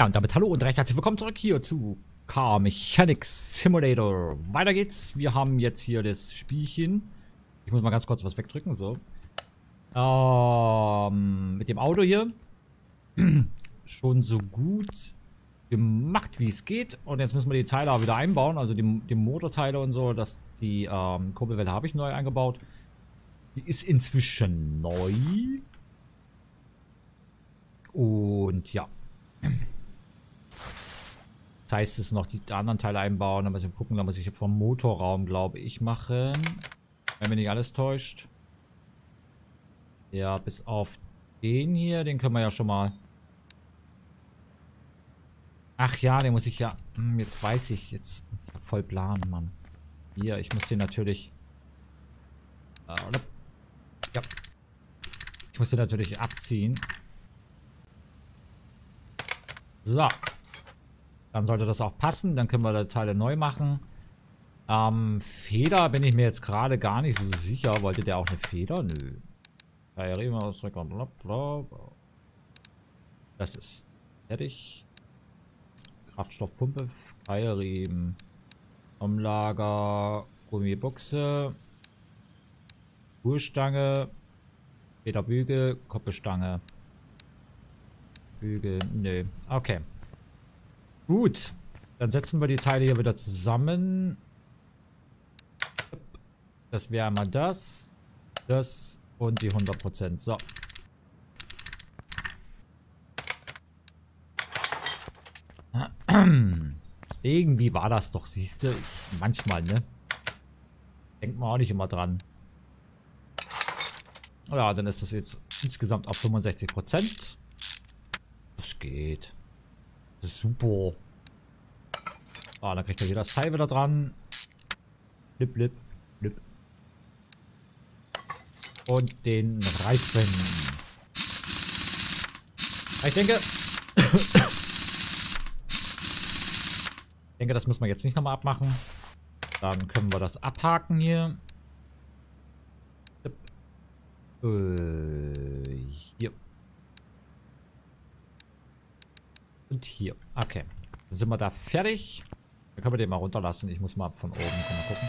Ja, und damit hallo und recht herzlich willkommen zurück hier zu Car Mechanic Simulator. Weiter geht's. Wir haben jetzt hier das Spielchen. Ich muss mal ganz kurz was wegdrücken, so. Mit dem Auto hier. Schon so gut gemacht, wie es geht. Und jetzt müssen wir die Teile auch wieder einbauen. Also die Motorteile und so. Die Kurbelwelle habe ich neu eingebaut. Die ist inzwischen neu. Und ja. Das heißt, es noch die anderen Teile einbauen. Dann muss ich gucken, da muss ich vom Motorraum, glaube ich, machen. Wenn mich nicht alles täuscht. Ja, bis auf den hier. Den können wir ja schon mal. Ach ja, den muss ich ja. Jetzt weiß ich. Jetzt ich hab voll Plan, Mann. Hier, ich muss den natürlich. Ja. Ich muss den natürlich abziehen. So. Dann sollte das auch passen. Dann können wir da Teile neu machen. Feder bin ich mir jetzt gerade gar nicht so sicher. Wollte der auch eine Feder? Nö. Das ist fertig. Kraftstoffpumpe. Keilriemen. Umlager. Gummibuchse. Ruhestange. Federbügel. Koppelstange. Bügel. Nö. Okay. Gut, dann setzen wir die Teile hier wieder zusammen. Das wäre einmal das, das und die 100%. So. Irgendwie war das doch, siehst du, manchmal, ne? Denkt man auch nicht immer dran. Ja, dann ist das jetzt insgesamt auf 65%. Das geht. Das ist super. Ah, dann kriegt er hier das Teil wieder dran. Blip, blip, blip. Und den Reifen. Ich denke. Ich denke, das müssen wir jetzt nicht nochmal abmachen. Dann können wir das abhaken hier. Hier. Und hier. Okay. Dann sind wir da fertig. Dann können wir den mal runterlassen. Ich muss mal von oben mal gucken.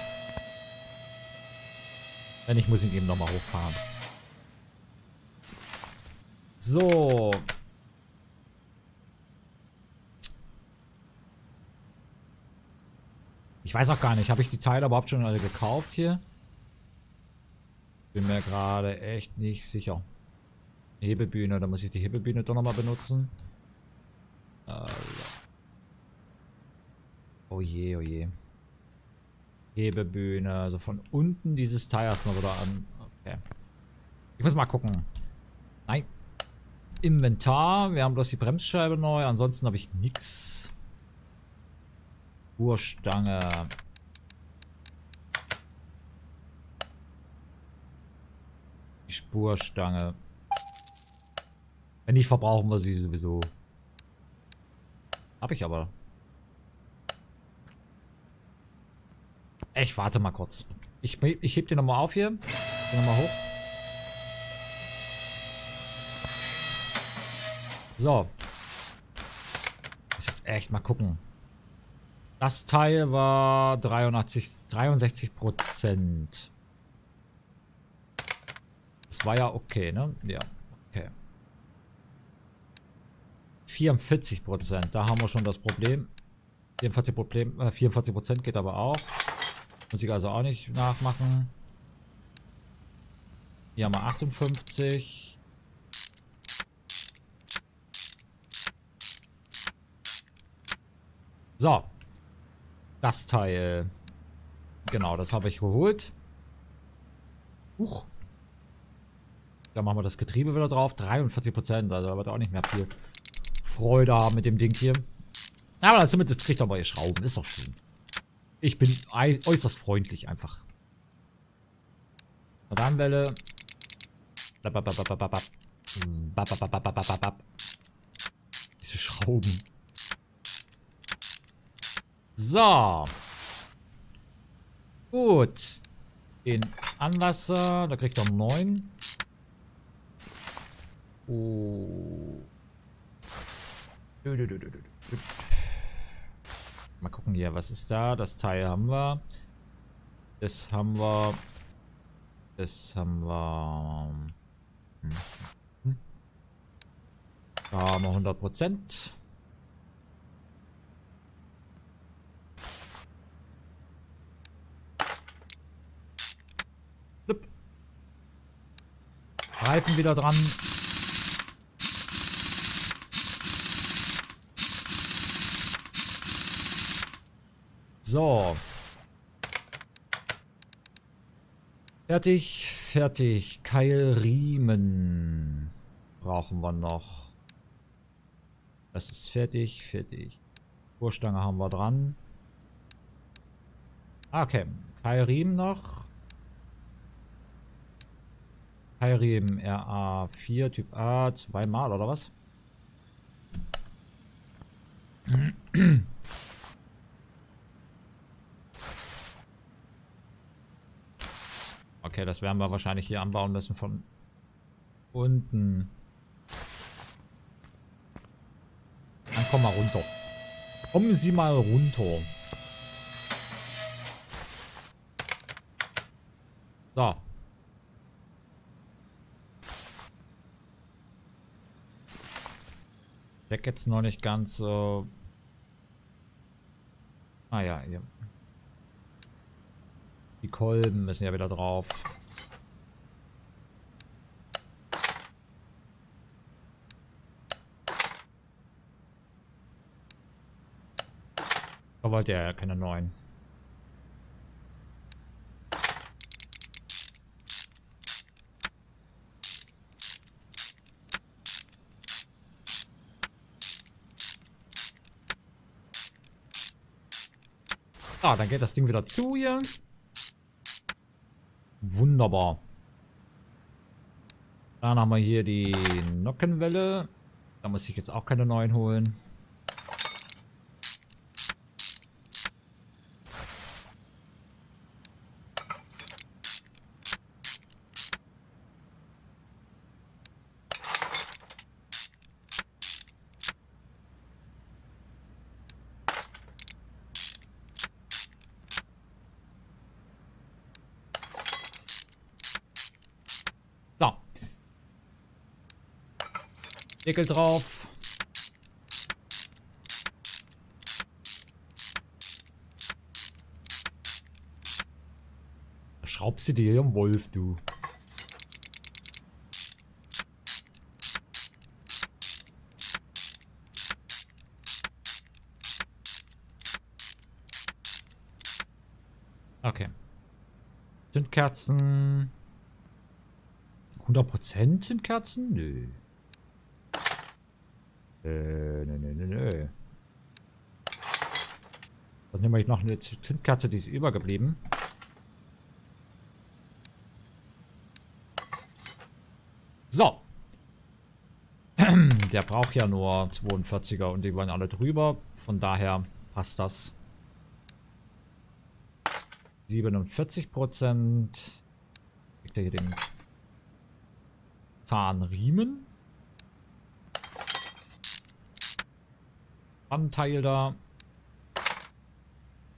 Denn ich muss ihn eben nochmal hochfahren. So. Ich weiß auch gar nicht. Habe ich die Teile überhaupt schon alle gekauft hier? Bin mir gerade echt nicht sicher. Hebebühne. Da muss ich die Hebebühne doch nochmal benutzen. Oh je, oh je. Hebebühne. Also von unten dieses Teil erstmal wieder an. Okay. Ich muss mal gucken. Nein. Inventar. Wir haben bloß die Bremsscheibe neu. Ansonsten habe ich nichts. Uhrstange. Die Spurstange. Wenn nicht, verbrauchen wir sie sowieso. Hab ich aber. Ich warte mal kurz. Ich heb den nochmal auf hier. Den nochmal hoch. So. Ich muss jetzt echt mal gucken. Das Teil war 63%. Das war ja okay, ne? Ja. 44%, da haben wir schon das Problem. 44% geht aber auch. Muss ich also auch nicht nachmachen. Hier haben wir 58. So. Das Teil. Genau, das habe ich geholt. Huch. Da machen wir das Getriebe wieder drauf. 43%, also da wird auch nicht mehr viel Freude haben mit dem Ding hier. Aber zumindest kriegt er mal Schrauben. Ist doch schön. Ich bin äußerst freundlich einfach. Radwelle. Diese Schrauben. So. Gut. Den Anlasser. Da kriegt er 9. Oh. Mal gucken hier, was ist da? Das Teil haben wir. Das haben wir. Das haben wir. Da haben wir 100%. Reifen wieder dran. So. Fertig, fertig. Keilriemen brauchen wir noch. Das ist fertig, fertig. Vorstange haben wir dran. Okay. Keilriemen noch. Keilriemen RA4 Typ A zweimal oder was? Okay, das werden wir wahrscheinlich hier anbauen müssen von unten. Dann komm mal runter. Kommen Sie mal runter. So. Ich check jetzt noch nicht ganz so. Ah ja, hier. Die Kolben müssen ja wieder drauf. Da wollte er ja keine neuen. Ah, dann geht das Ding wieder zu hier. Wunderbar. Dann haben wir hier die Nockenwelle. Da muss ich jetzt auch keine neuen holen. Deckel drauf. Schraubst du dir am Wolf, du. Okay. Zündkerzen. 100% Zündkerzen? Nö. Nö. Dann nehme ich noch eine Zündkerze, die ist übergeblieben. So. Der braucht ja nur 42er und die wollen alle drüber. Von daher passt das. 47%. Ich kriege hier den Zahnriemen. Anteil da.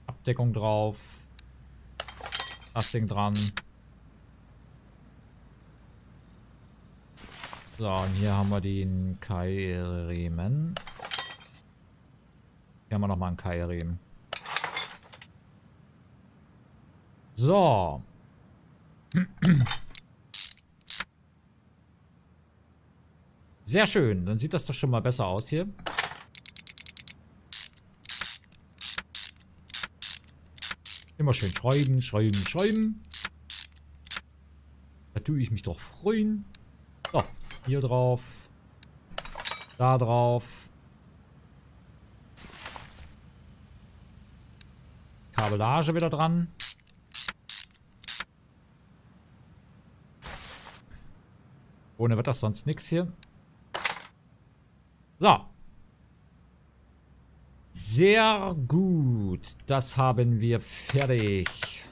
Abdeckung drauf. Das Ding dran. So, und hier haben wir den Keilriemen. Hier haben wir nochmal einen Keilriemen. So. Sehr schön. Dann sieht das doch schon mal besser aus hier. Immer schön schreiben, schreiben, schreiben. Da tue ich mich doch freuen. So, hier drauf. Da drauf. Kabellage wieder dran. Ohne wird das sonst nichts hier. So. Sehr gut. Das haben wir fertig.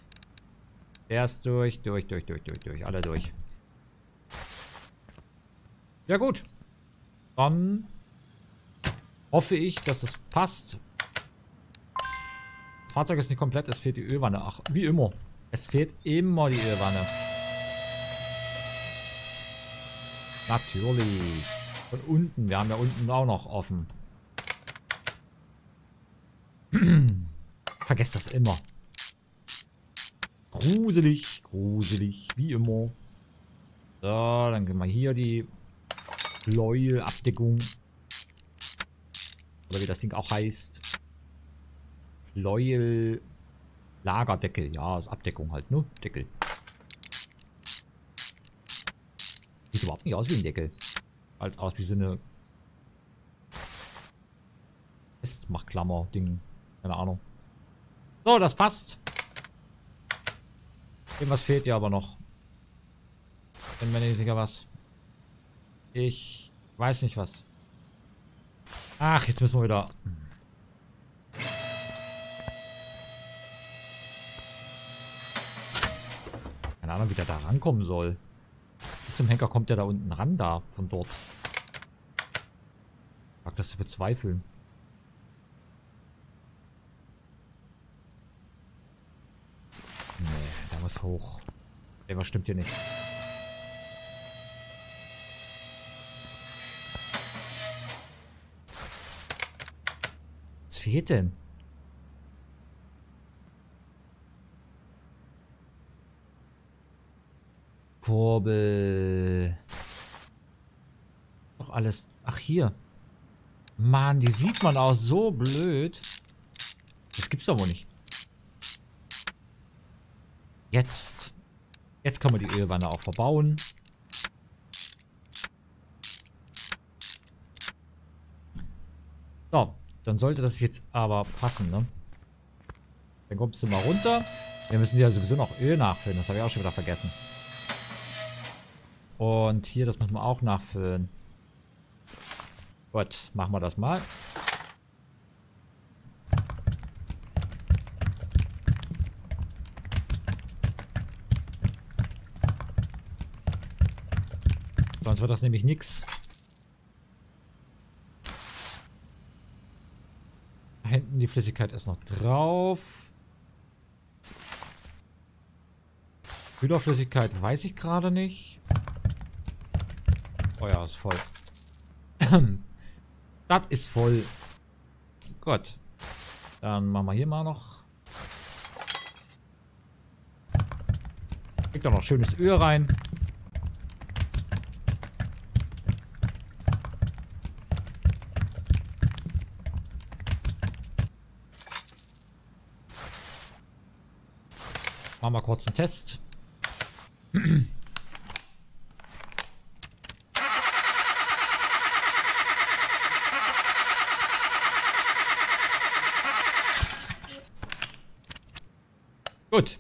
Erst durch. Alle durch. Ja gut. Dann hoffe ich, dass das passt. Das Fahrzeug ist nicht komplett, es fehlt die Ölwanne. Ach, wie immer. Es fehlt immer die Ölwanne. Natürlich. Von unten, wir haben ja unten auch noch offen. Vergesst das immer. Gruselig, gruselig, wie immer. So, dann gehen wir hier die Pleuelabdeckung. Oder wie das Ding auch heißt. Pleuel Lagerdeckel. Ja, Abdeckung halt, ne? Deckel. Sieht überhaupt nicht aus wie ein Deckel. Als aus wie so eine Festmachklammer-Ding. Keine Ahnung. So, das passt. Irgendwas fehlt ja aber noch. Bin mir nicht sicher was. Ich weiß nicht was. Ach, jetzt müssen wir wieder. Keine Ahnung, wie der da rankommen soll. Wie zum Henker kommt der da unten ran da, von dort. Ich mag das zu bezweifeln. Nee, da muss hoch. Irgendwas stimmt hier nicht. Was fehlt denn? Kurbel. Doch alles. Ach, hier. Mann, die sieht man auch so blöd. Das gibt's doch wohl nicht. Jetzt. Jetzt kann man die Ölwanne auch verbauen. So. Dann sollte das jetzt aber passen, ne? Dann kommst du mal runter. Wir müssen ja sowieso noch Öl nachfüllen. Das habe ich auch schon wieder vergessen. Und hier, das müssen wir auch nachfüllen. Gut, machen wir das mal. Sonst wird das nämlich nichts. Da hinten die Flüssigkeit ist noch drauf. Kühlerflüssigkeit weiß ich gerade nicht. Oh ja, ist voll. Das ist voll. Gut. Dann machen wir hier mal noch. Kriegt doch noch schönes Öl rein. Machen wir kurz einen Test. Gut.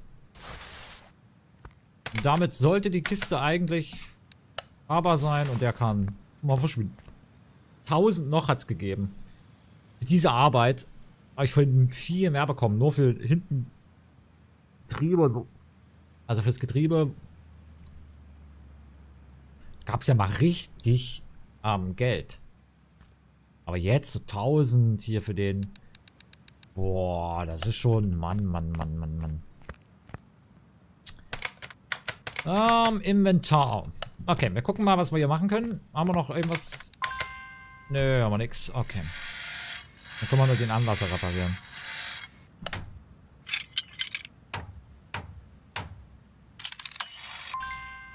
Damit sollte die Kiste eigentlich fahrbar sein und der kann mal verschwinden. 1000 noch hat es gegeben. Mit dieser Arbeit habe ich vorhin viel mehr bekommen. Nur für hinten Getriebe so. Also fürs Getriebe gab es ja mal richtig Geld. Aber jetzt so 1000 hier für den. Boah, das ist schon. Mann, Mann, Mann, Mann, Mann. Inventar. Okay, wir gucken mal, was wir hier machen können. Haben wir noch irgendwas? Nö, haben wir nix. Okay. Dann können wir nur den Anlasser reparieren.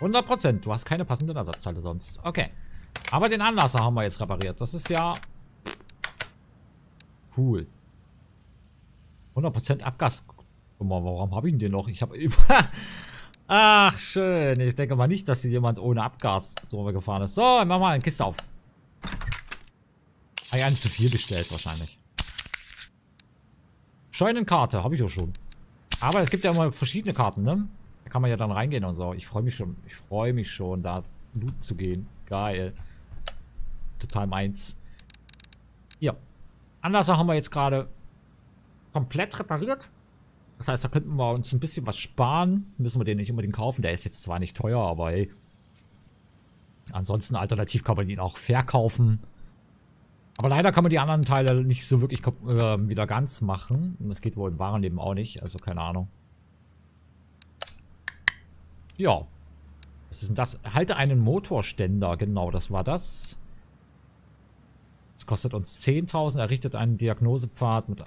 %. Du hast keine passenden Ersatzteile sonst. Okay. Aber den Anlasser haben wir jetzt repariert. Das ist ja cool. 100% Abgas. Guck mal, warum habe ich denn noch? Ich habe über... Ach, schön. Ich denke mal nicht, dass hier jemand ohne Abgas drüber gefahren ist. So, dann machen wir mal eine Kiste auf. Habe ich einen zu viel bestellt wahrscheinlich. Scheunenkarte. Habe ich auch schon. Aber es gibt ja immer verschiedene Karten, ne? Da kann man ja dann reingehen und so. Ich freue mich schon. Ich freue mich schon, da loot zu gehen. Geil. Total meins. Ja. Anlasser haben wir jetzt gerade komplett repariert. Das heißt, da könnten wir uns ein bisschen was sparen. Müssen wir den nicht unbedingt kaufen. Der ist jetzt zwar nicht teuer, aber hey. Ansonsten alternativ kann man ihn auch verkaufen. Aber leider kann man die anderen Teile nicht so wirklich wieder ganz machen. Das geht wohl im wahren Leben auch nicht, also keine Ahnung. Ja. Was ist denn das? Halte einen Motorständer. Genau, das war das. Das kostet uns 10.000. Errichtet einen Diagnosepfad mit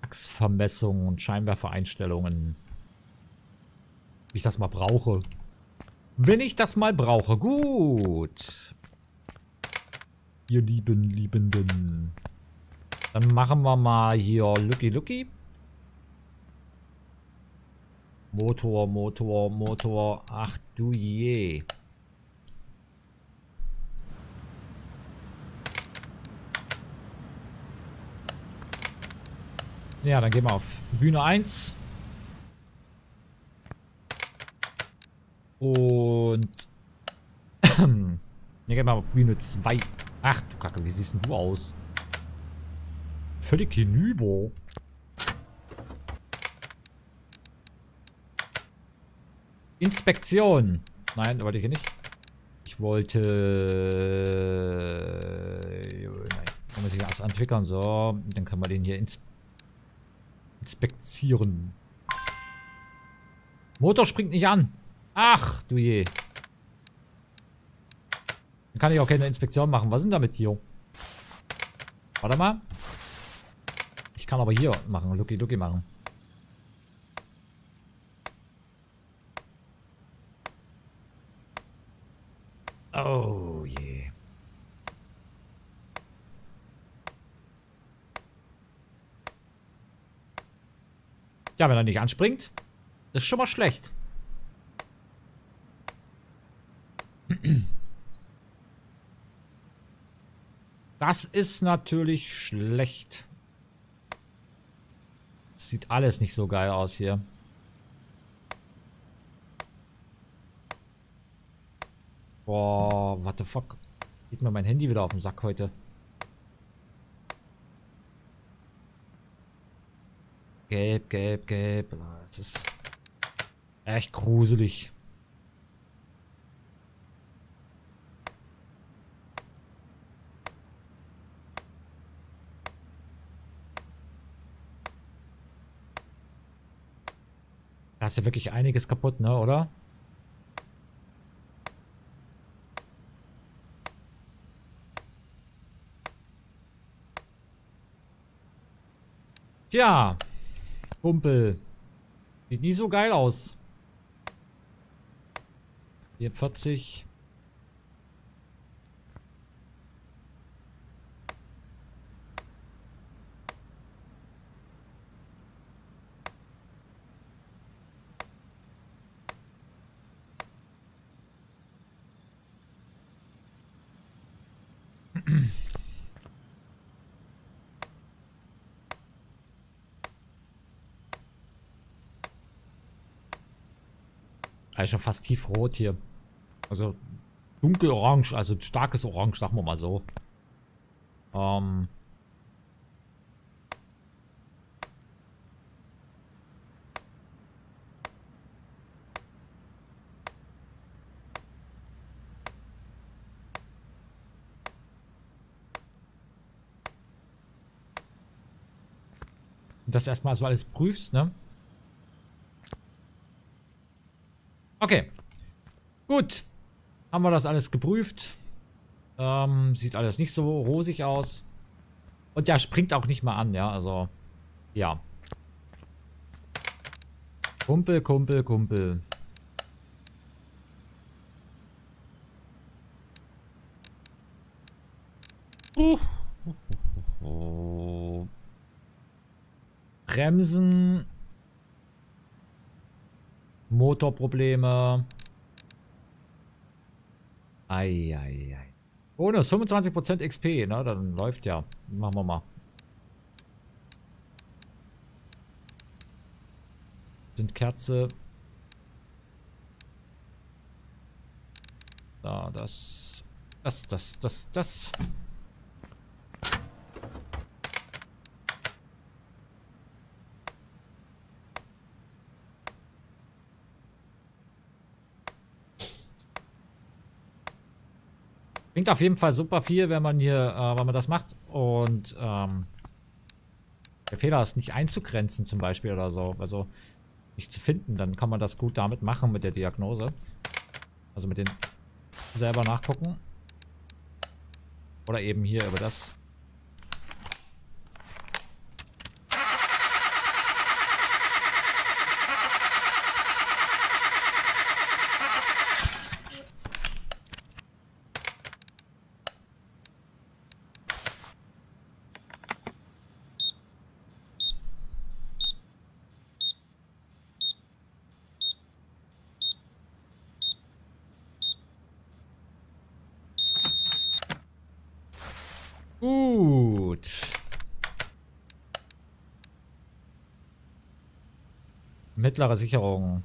Achsvermessungen und Scheinwerfereinstellungen. Wenn ich das mal brauche. Wenn ich das mal brauche. Gut. Ihr lieben Liebenden. Dann machen wir mal hier Lucky Lucky. Motor, Motor, Motor. Ach du je. Ja, dann gehen wir auf Bühne 1. Und dann gehen wir auf Bühne 2. Ach du Kacke, wie siehst denn du aus? Völlig hinüber. Inspektion. Nein, wollte ich hier nicht. Ich wollte... Nein, kann man sich erst entwickeln. So, dann kann man den hier inspizieren. Motor springt nicht an. Ach, du je. Dann kann ich auch keine Inspektion machen. Was sind damit hier? Warte mal. Ich kann aber hier machen. Lucky, Lucky machen. Oh je. Ja, wenn er nicht anspringt, ist schon mal schlecht. Das ist natürlich schlecht. Das sieht alles nicht so geil aus hier. Boah, what the fuck. Geht mir mein Handy wieder auf den Sack heute. Gelb, gelb, gelb. Das ist echt gruselig. Da ist ja wirklich einiges kaputt, ne, oder? Tja, Kumpel. Sieht nie so geil aus. 44. Also schon fast tiefrot hier. Also dunkelorange, also starkes Orange, sagen wir mal so. Das erstmal so alles prüfst, ne? Okay, gut, haben wir das alles geprüft, sieht alles nicht so rosig aus und der springt auch nicht mal an, ja, also, ja. Kumpel, Kumpel, Kumpel. Bremsen. Motorprobleme. Ei, ei, ei. Bonus, 25% XP, ne? Dann läuft ja. Machen wir mal. Sind Kerze. Da, das. Das. Bringt auf jeden Fall super viel, wenn man hier, wenn man das macht. Und der Fehler ist nicht einzugrenzen zum Beispiel oder so. Also nicht zu finden, dann kann man das gut damit machen mit der Diagnose. Also mit den selber nachgucken. Oder eben hier über das. Mittlere Sicherung.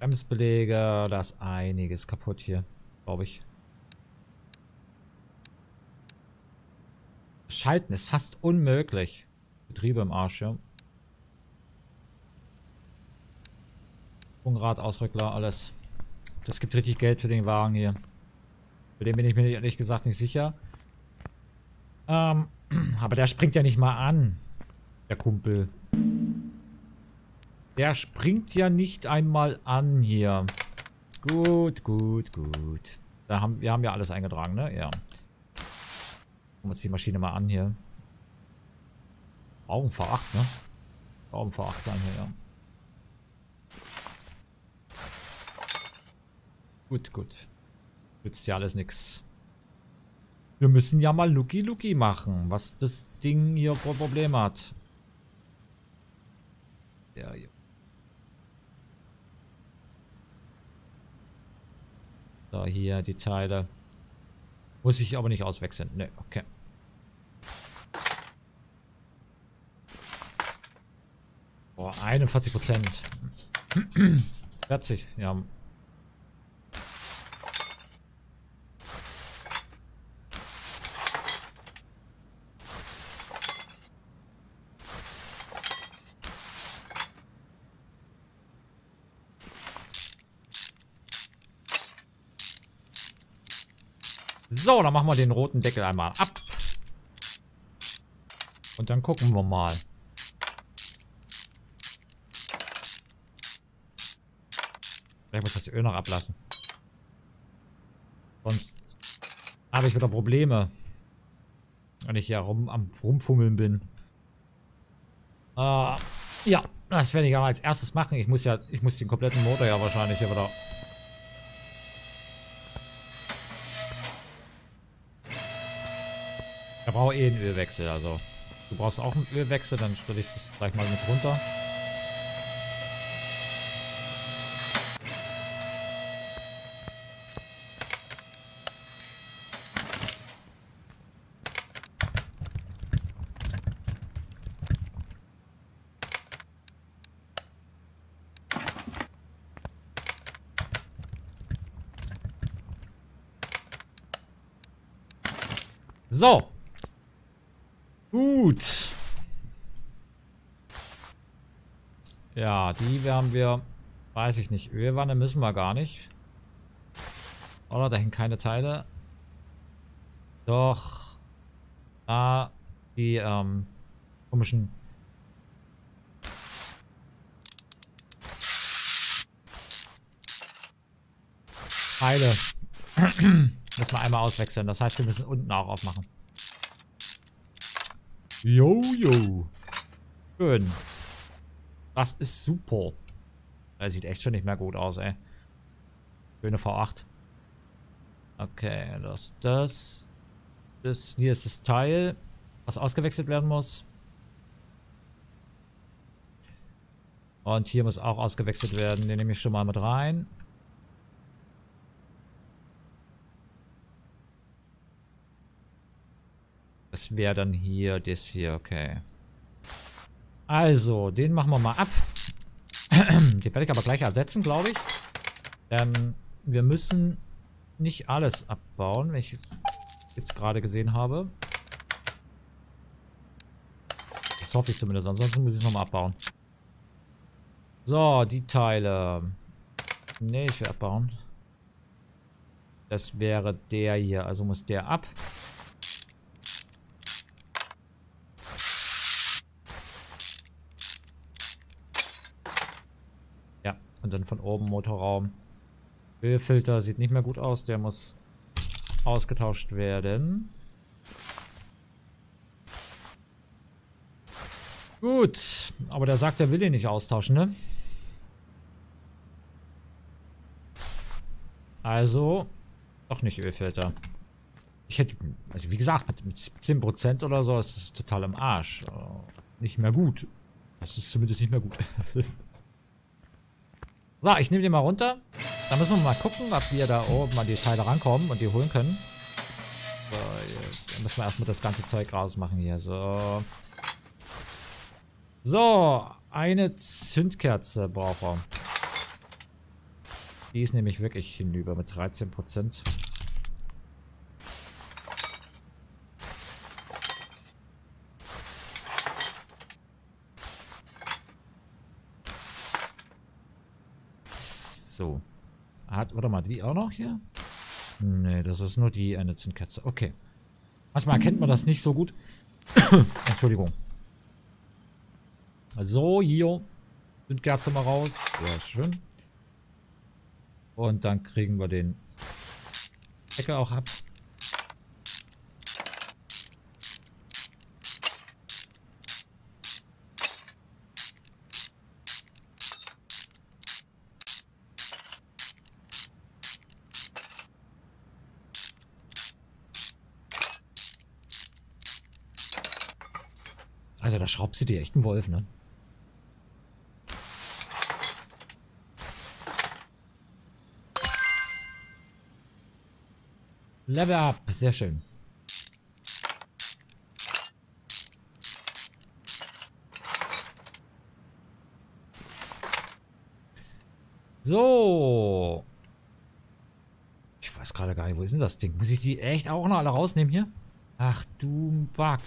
Bremsbeläge, da ist einiges kaputt hier, glaube ich. Schalten ist fast unmöglich. Getriebe im Arsch, ja. Sprungrad, Ausrückler, alles. Das gibt richtig Geld für den Wagen hier. Bei dem bin ich mir ehrlich gesagt nicht sicher. Aber der springt ja nicht mal an. Der Kumpel. Der springt ja nicht einmal an hier. Gut, gut, gut. Wir haben ja alles eingetragen, ne? Ja. Gucken wir uns die Maschine mal an hier. Augen vor 8, ne? Augen vor 8 sein hier, ja. Gut, gut. Nützt ja alles nix. Wir müssen ja mal Lucky Lucky machen, was das Ding hier für ein Problem hat. Der hier. Da hier die Teile. Muss ich aber nicht auswechseln. Ne, okay. Boah, 41%. 40, ja. So, dann machen wir den roten Deckel einmal ab. Und dann gucken wir mal. Vielleicht muss das Öl noch ablassen. Sonst habe ich wieder Probleme. Wenn ich hier rumfummeln bin. Ja, das werde ich aber als erstes machen. Ich muss den kompletten Motor ja wahrscheinlich hier wieder... Er braucht eh einen Ölwechsel, also du brauchst auch einen Ölwechsel, dann stelle ich das gleich mal mit runter. So. Gut. Ja, die haben wir, weiß ich nicht, Ölwanne müssen wir gar nicht. Oder, da hängen keine Teile. Doch, da die komischen... Teile. Muss man einmal auswechseln, das heißt, wir müssen unten auch aufmachen. Jojo. Schön. Das ist super. Das sieht echt schon nicht mehr gut aus, ey. Schöne V8. Okay, das. Hier ist das Teil, was ausgewechselt werden muss. Und hier muss auch ausgewechselt werden. Den nehme ich schon mal mit rein. Das wäre dann hier, das hier, okay. Also, den machen wir mal ab. Den werde ich aber gleich ersetzen, glaube ich. Wir müssen nicht alles abbauen, wenn ich jetzt gerade gesehen habe. Das hoffe ich zumindest, ansonsten muss ich es nochmal abbauen. So, die Teile. Ne, ich will abbauen. Das wäre der hier. Also muss der ab. Ja, und dann von oben Motorraum. Ölfilter sieht nicht mehr gut aus. Der muss ausgetauscht werden. Gut, aber der sagt, er will ihn nicht austauschen, ne? Also, doch nicht Ölfilter. Ich hätte, also wie gesagt, mit 10% oder so ist es total im Arsch. Nicht mehr gut. Das ist zumindest nicht mehr gut. So, ich nehme den mal runter. Dann müssen wir mal gucken, ob wir da oben an die Teile rankommen und die holen können. So, dann müssen wir erstmal das ganze Zeug rausmachen hier. So. So, eine Zündkerze braucht er. Die ist nämlich wirklich hinüber mit 13%. So. Hat, warte mal, die auch noch hier? Ne, das ist nur die eine Zündkerze. Okay. Manchmal erkennt man das nicht so gut. Entschuldigung. So, hier. Zündkerze mal raus. Sehr schön. Und dann kriegen wir den Deckel auch ab. Also da schraubst du dir echt einen Wolf, ne? Level up, sehr schön. So. Ich weiß gerade gar nicht, wo ist denn das Ding? Muss ich die echt auch noch alle rausnehmen hier? Ach du Backe.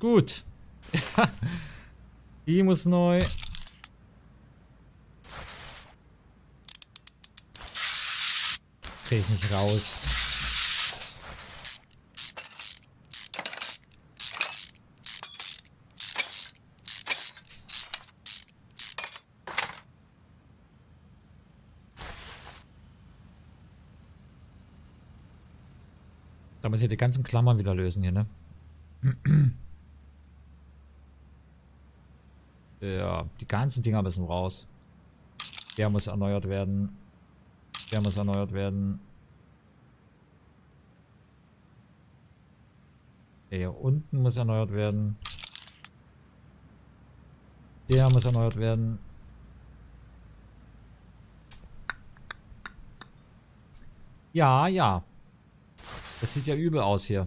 Gut. Die muss neu. Krieg ich nicht raus. Da muss ich die ganzen Klammern wieder lösen hier, ne? Ja, die ganzen Dinger müssen raus. Der muss erneuert werden. Der muss erneuert werden. Der hier unten muss erneuert werden. Der muss erneuert werden. Ja, ja. Das sieht ja übel aus hier.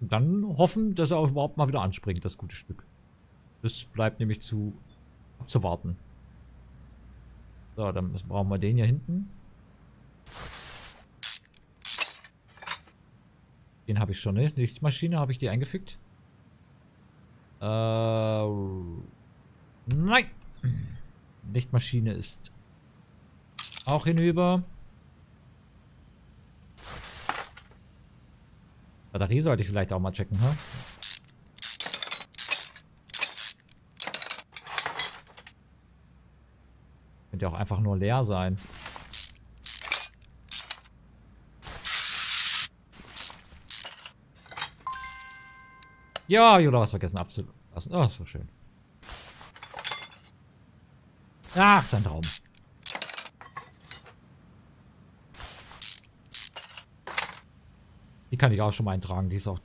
Und dann hoffen, dass er auch überhaupt mal wieder anspringt, das gute Stück. Das bleibt nämlich zu abzuwarten. So, dann brauchen wir den hier hinten. Den habe ich schon, ne? Lichtmaschine, habe ich die eingefickt? Nein! Lichtmaschine ist auch hinüber. Batterie sollte ich vielleicht auch mal checken, ne? Könnte ja auch einfach nur leer sein. Ja, ich habe was vergessen abzulassen. Oh, so schön. Ach, sein Traum. Die kann ich auch schon mal eintragen. Die ist auch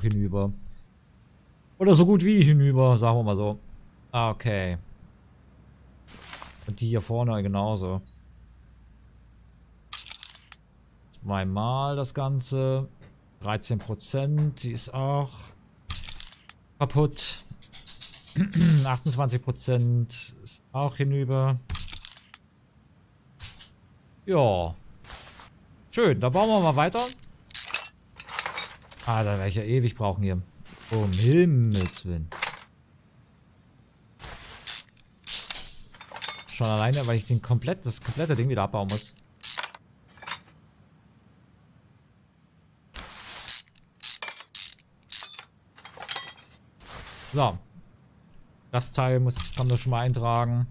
hinüber. Oder so gut wie hinüber, sagen wir mal so. Okay. Und die hier vorne genauso. Zweimal das Ganze. 13%. Die ist auch kaputt. 28% ist auch hinüber. Ja. Schön, da bauen wir mal weiter. Ah, da werde ich ja ewig brauchen hier. Um Himmels Willen. Schon alleine, weil ich den das komplette Ding wieder abbauen muss. So. Das Teil kann man schon mal eintragen.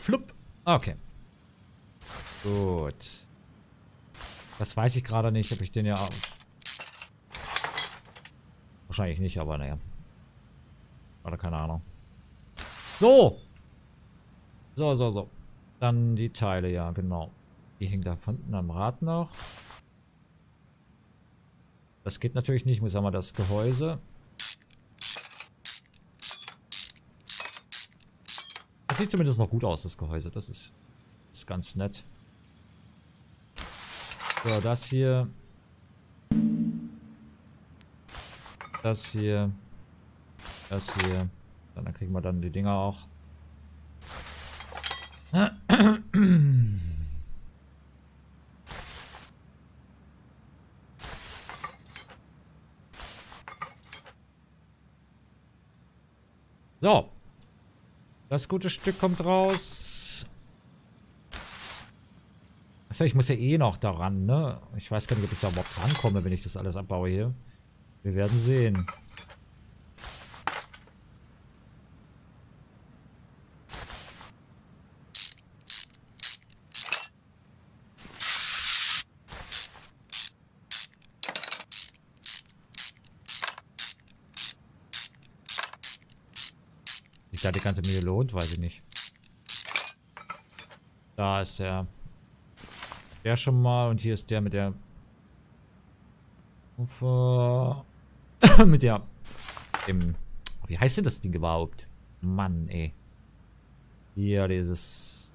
Flupp. Okay. Gut. Das weiß ich gerade nicht, ob ich den ja... Wahrscheinlich nicht, aber naja. Oder keine Ahnung. So! So. Dann die Teile, ja, genau. Die hängen da unten am Rad noch. Das geht natürlich nicht, muss aber das Gehäuse. Das sieht zumindest noch gut aus, das Gehäuse. Das ist ganz nett. So, das hier. Das hier. Das hier. Dann kriegen wir dann die Dinger auch. So, das gute Stück kommt raus. Achso, ich muss ja eh noch daran, ne? Ich weiß gar nicht, ob ich da überhaupt rankomme, wenn ich das alles abbaue hier. Wir werden sehen. Da die ganze Mühe lohnt, weiß ich nicht. Da ist der schon mal und hier ist der mit der wie heißt denn das Ding überhaupt? Mann, ey. Hier dieses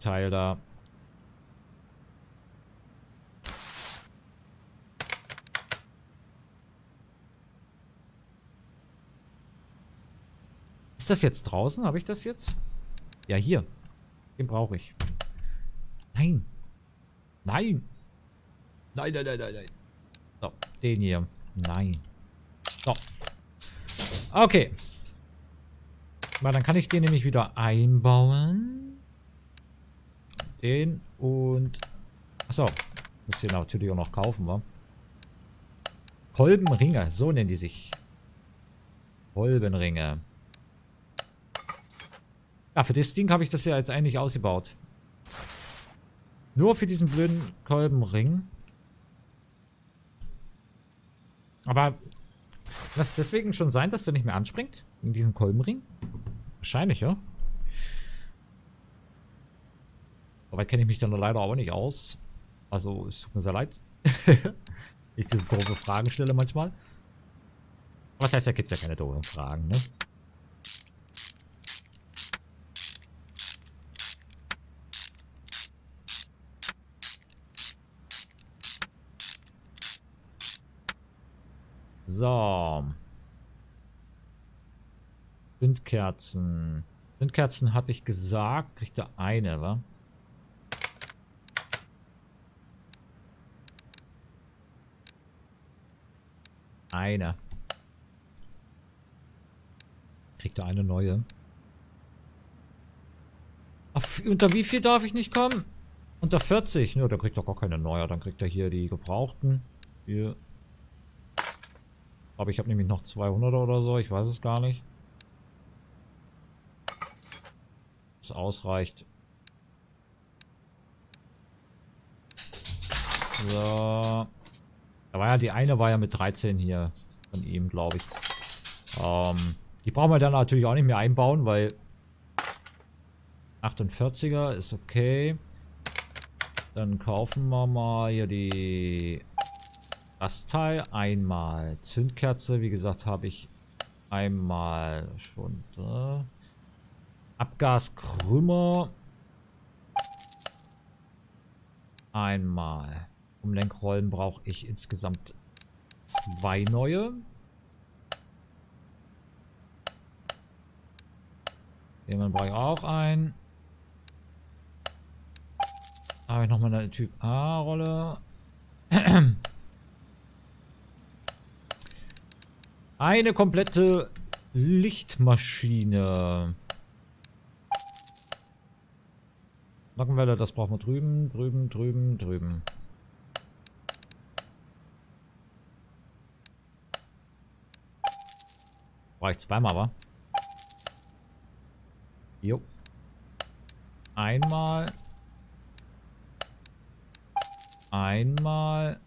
Teil da. Ist das jetzt draußen? Habe ich das jetzt? Ja, hier. Den brauche ich. Nein. Nein. Nein. So, den hier. Nein. So. Okay. Mal, dann kann ich den nämlich wieder einbauen. Den und... Achso. Muss den natürlich auch noch kaufen, wa? Kolbenringe. So nennen die sich. Kolbenringe. Ja, für das Ding habe ich das ja jetzt eigentlich ausgebaut. Nur für diesen blöden Kolbenring. Aber kann es deswegen schon sein, dass der nicht mehr anspringt? In diesen Kolbenring? Wahrscheinlich, ja. Dabei kenne ich mich dann leider auch nicht aus. Also, es tut mir sehr leid. Ich diese doofe Fragen stelle manchmal. Was heißt, da gibt es ja keine doofen Fragen, ne? So. Zündkerzen. Zündkerzen hatte ich gesagt, kriegt er eine, wa? Eine. Kriegt er eine neue. Auf, unter wie viel darf ich nicht kommen? Unter 40. Ne, da kriegt er gar keine neue. Dann kriegt er hier die gebrauchten. Hier. Aber ich habe nämlich noch 200 oder so, ich weiß es gar nicht. Das ausreicht. So. Da war ja die eine, war ja mit 13 hier von ihm, glaube ich. Die brauchen wir dann natürlich auch nicht mehr einbauen, weil 48er ist okay. Dann kaufen wir mal hier die... Das Teil einmal. Zündkerze, wie gesagt, habe ich einmal schon. Abgaskrümmer. Einmal. Umlenkrollen brauche ich insgesamt 2 neue. Jemand braucht auch einen. Habe ich nochmal eine Typ A-Rolle. Eine komplette Lichtmaschine. Nockenwelle, das brauchen wir drüben, drüben, drüben, drüben. Brauche ich zweimal, wa? Jo. Einmal. Einmal.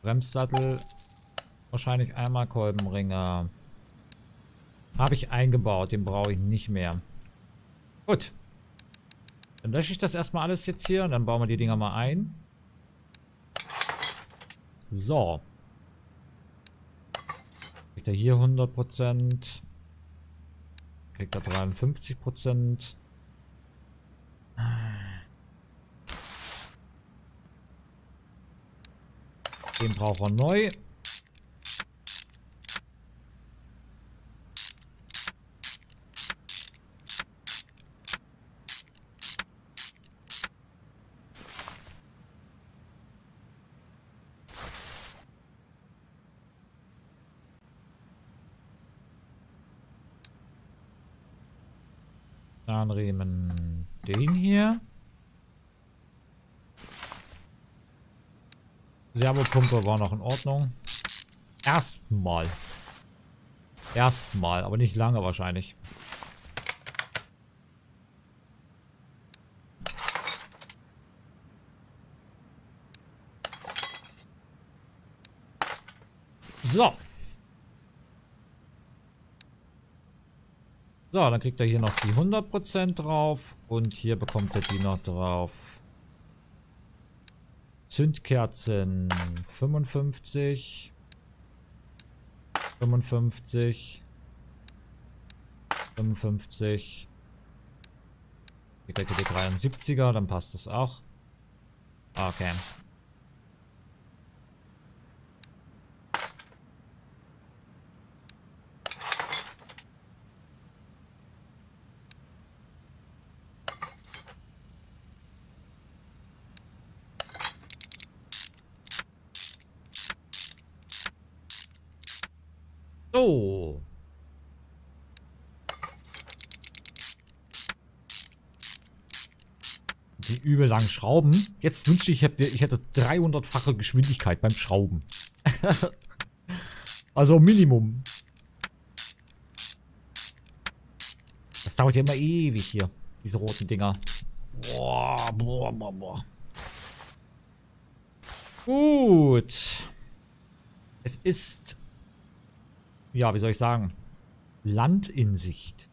Bremssattel. Wahrscheinlich einmal Kolbenringer. Habe ich eingebaut, den brauche ich nicht mehr. Gut. Dann lösche ich das erstmal alles jetzt hier und dann bauen wir die Dinger mal ein. So. Kriegt er hier 100%. Kriegt er 53%. Den brauchen wir neu. Dann Riemen den hier. Servopumpe war noch in Ordnung. Erstmal. Erstmal, aber nicht lange wahrscheinlich. So. So, dann kriegt er hier noch die 100% drauf. Und hier bekommt er die noch drauf. Zündkerzen 55. 55. 55. Hier kriegt er die 73er, dann passt das auch. Okay. So. Die übel langen Schrauben. Jetzt wünschte ich, ich hätte 300-fache Geschwindigkeit beim Schrauben. Also Minimum. Das dauert ja immer ewig hier, diese roten Dinger. Boah, boah, boah, boah. Gut. Es ist... Ja, wie soll ich sagen? Land in Sicht.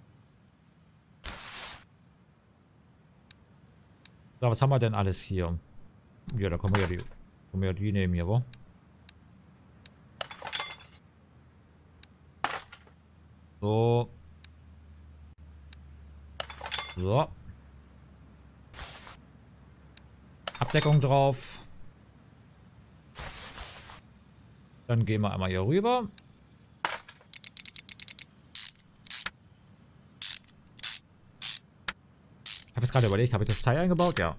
So, was haben wir denn alles hier? Ja, da können wir ja die nehmen hier, wo? So. So. Abdeckung drauf. Dann gehen wir einmal hier rüber. Ich habe jetzt gerade überlegt, habe ich das Teil eingebaut? Ja.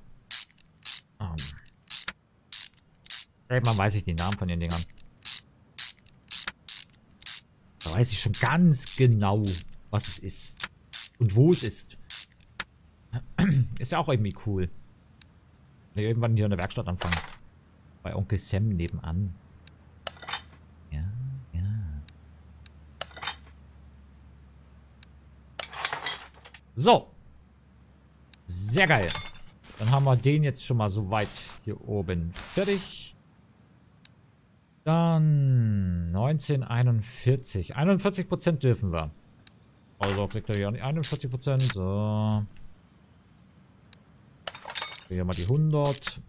Irgendwann weiß ich die Namen von den Dingern. Da weiß ich schon ganz genau, was es ist. Und wo es ist. Ist ja auch irgendwie cool. Wenn ich irgendwann hier in der Werkstatt anfangen. Bei Onkel Sam nebenan. Ja, ja. So. Sehr geil. Dann haben wir den jetzt schon mal so weit hier oben fertig. Dann 1941. 41% dürfen wir. Also kriegt er hier nicht 41%. So. Hier mal die 100.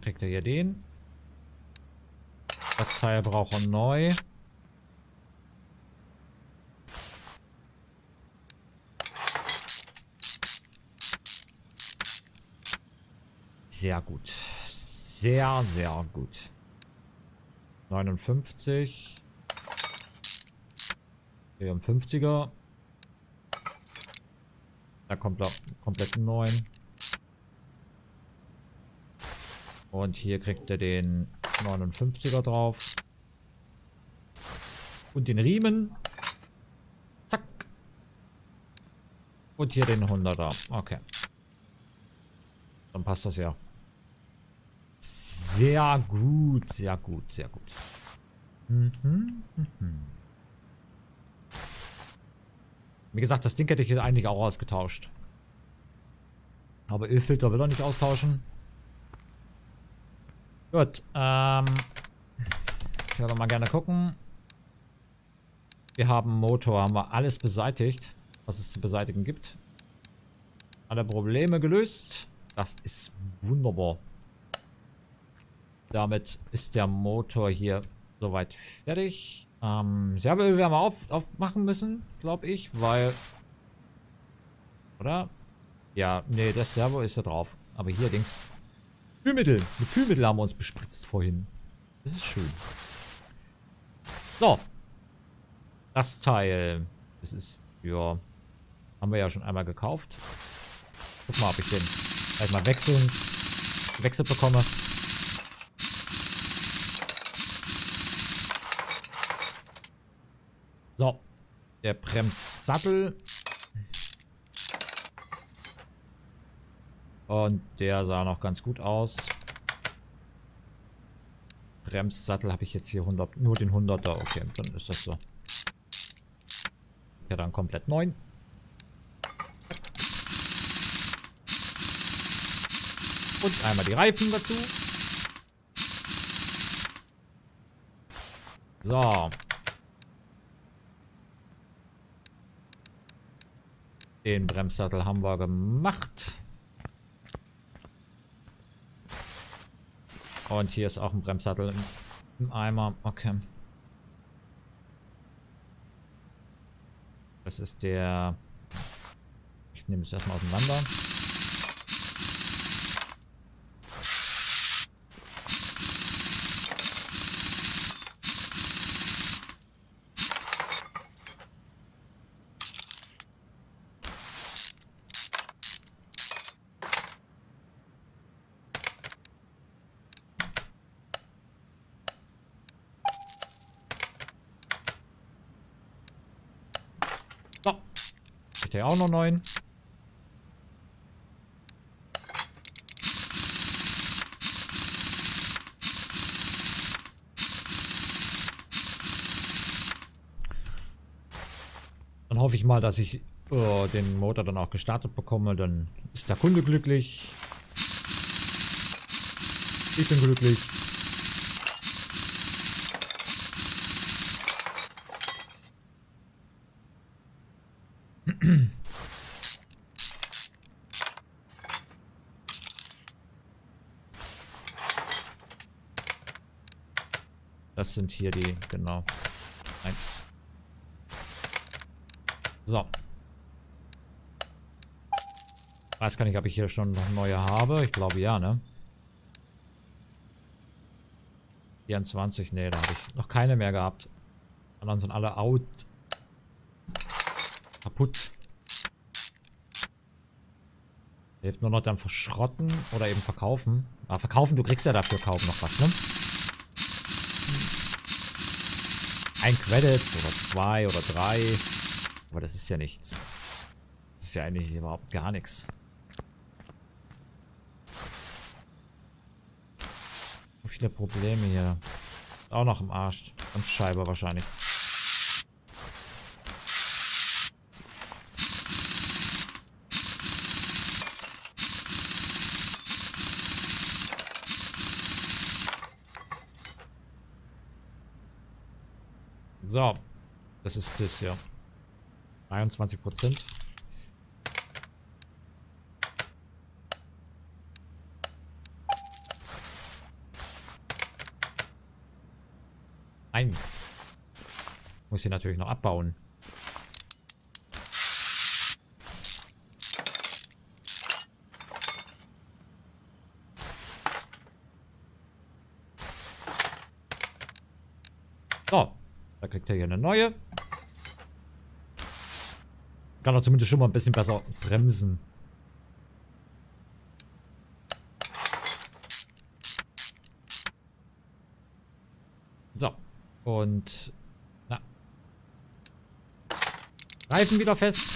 Dann kriegt er hier den. Das Teil braucht er neu. Sehr gut. Sehr, sehr gut. 59. 54er. Da kommt er komplett einen neuen. Und hier kriegt er den 59er drauf. Und den Riemen. Zack. Und hier den 100er. Okay. Dann passt das ja. Sehr gut, sehr gut, sehr gut. Mhm, mhm. Wie gesagt, das Ding hätte ich jetzt eigentlich auch ausgetauscht. Aber Ölfilter will er nicht austauschen. Gut, ich würde mal gerne gucken. Wir haben Motor, haben wir alles beseitigt, was es zu beseitigen gibt. Alle Probleme gelöst. Das ist wunderbar. Damit ist der Motor hier soweit fertig. Servoöl werden wir aufmachen müssen, glaube ich, weil... Oder? Ja, nee, das Servo ist da drauf. Aber hier links... Kühlmittel. Mit Kühlmittel haben wir uns bespritzt vorhin. Das ist schön. So. Das Teil. Das ist... Ja. Haben wir ja schon einmal gekauft. Guck mal, ob ich den gleich mal wechselt bekomme. So, der Bremssattel und der sah noch ganz gut aus. Bremssattel habe ich jetzt hier 100, nur den 100er, okay, dann ist das so. Ja, dann komplett neu. Und einmal die Reifen dazu. So. Den Bremssattel haben wir gemacht. Und hier ist auch ein Bremssattel im Eimer. Okay. Das ist der... Ich nehme es erstmal auseinander. Auch noch 9. Dann hoffe ich mal, dass ich den Motor dann auch gestartet bekomme. Dann ist der Kunde glücklich. Ich bin glücklich. Das sind hier die, genau. Nein. So. Weiß gar nicht, ob ich hier schon noch neue habe. Ich glaube ja, ne? 24, ne, da habe ich noch keine mehr gehabt. Und dann sind alle out. Kaputt. Hilft nur noch dann verschrotten oder eben verkaufen. Ah, verkaufen, du kriegst ja dafür kaum noch was, ne? Ein Credit oder 2 oder 3. Aber das ist ja nichts. Das ist ja eigentlich überhaupt gar nichts. So viele Probleme hier. Auch noch im Arsch. Am Scheibe wahrscheinlich. So, das ist das hier. 23%. ein. Muss hier natürlich noch abbauen. So, da kriegt er hier eine neue. Kann er zumindest schon mal ein bisschen besser bremsen. So, und na. Reifen wieder fest.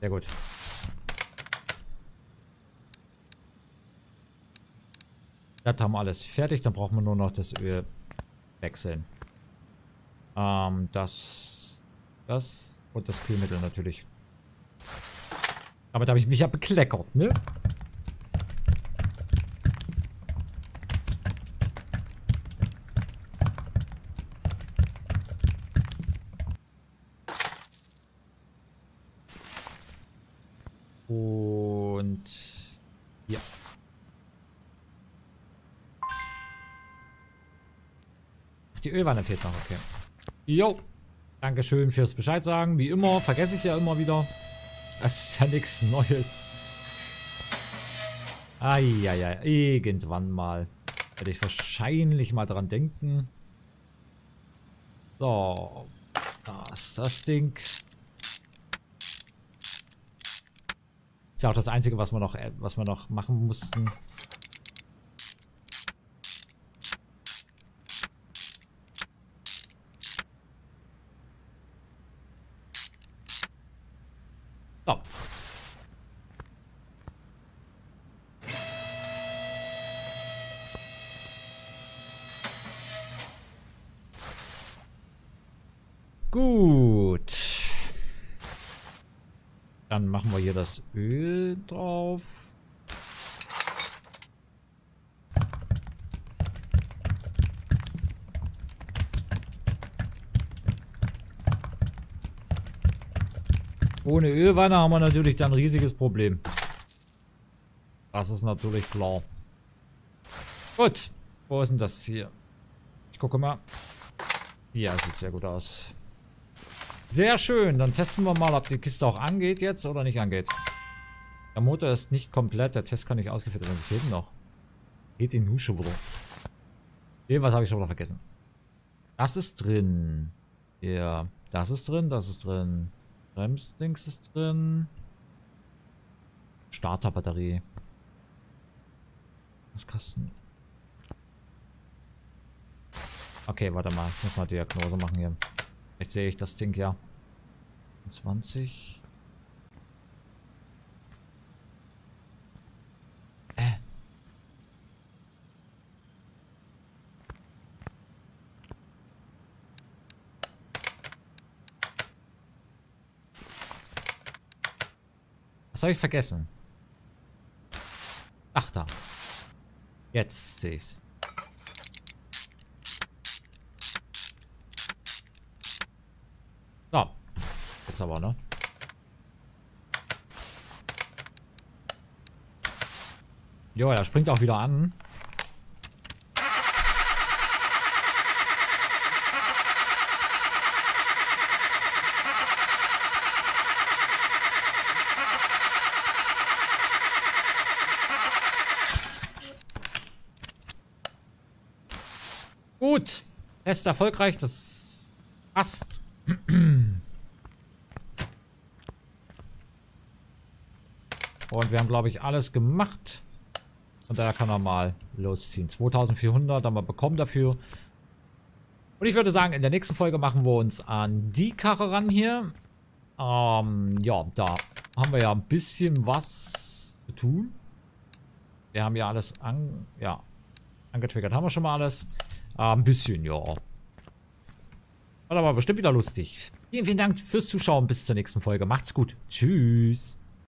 Sehr gut. Das haben wir alles fertig. Dann brauchen wir nur noch das Öl wechseln. Das und das Kühlmittel natürlich. Aber da habe ich mich ja bekleckert, ne? Und ja. Die Ölwanne fehlt noch, okay. Jo, Dankeschön fürs Bescheid sagen. Wie immer, vergesse ich ja immer wieder. Das ist ja nichts Neues. Eieiei, irgendwann mal. Werde ich wahrscheinlich mal dran denken. So, da ist das Ding. Ist ja auch das Einzige, was wir noch machen mussten. So. Gut. Dann machen wir hier das Öl drauf. Ohne Ölwanne haben wir natürlich dann ein riesiges Problem. Das ist natürlich klar. Gut. Wo ist denn das hier? Ich gucke mal. Ja, sieht sehr gut aus. Sehr schön. Dann testen wir mal, ob die Kiste auch angeht jetzt oder nicht angeht. Der Motor ist nicht komplett. Der Test kann nicht ausgeführt werden. Was fehlt noch? Geht in Husche, Bruder. Was habe ich schon wieder vergessen? Das ist drin. Ja. Das ist drin. Das ist drin. Bremsdings ist drin. Starterbatterie. Das Kasten. Okay, warte mal. Ich muss mal Diagnose machen hier. Jetzt sehe ich das Ding ja. 20. Was habe ich vergessen? Ach da. Jetzt sehe ich's. So. Jetzt aber, ne? Jo, er springt auch wieder an. Gut, Test erfolgreich, das passt. Und wir haben, glaube ich, alles gemacht. Und da kann man mal losziehen. 2400 haben wir bekommen dafür. Und ich würde sagen, in der nächsten Folge machen wir uns an die Karre ran hier. Ja, da haben wir ja ein bisschen was zu tun. Wir haben ja alles angetriggert. Haben wir schon mal alles. Ein bisschen, ja. War aber bestimmt wieder lustig. Vielen, vielen Dank fürs Zuschauen. Bis zur nächsten Folge. Macht's gut. Tschüss.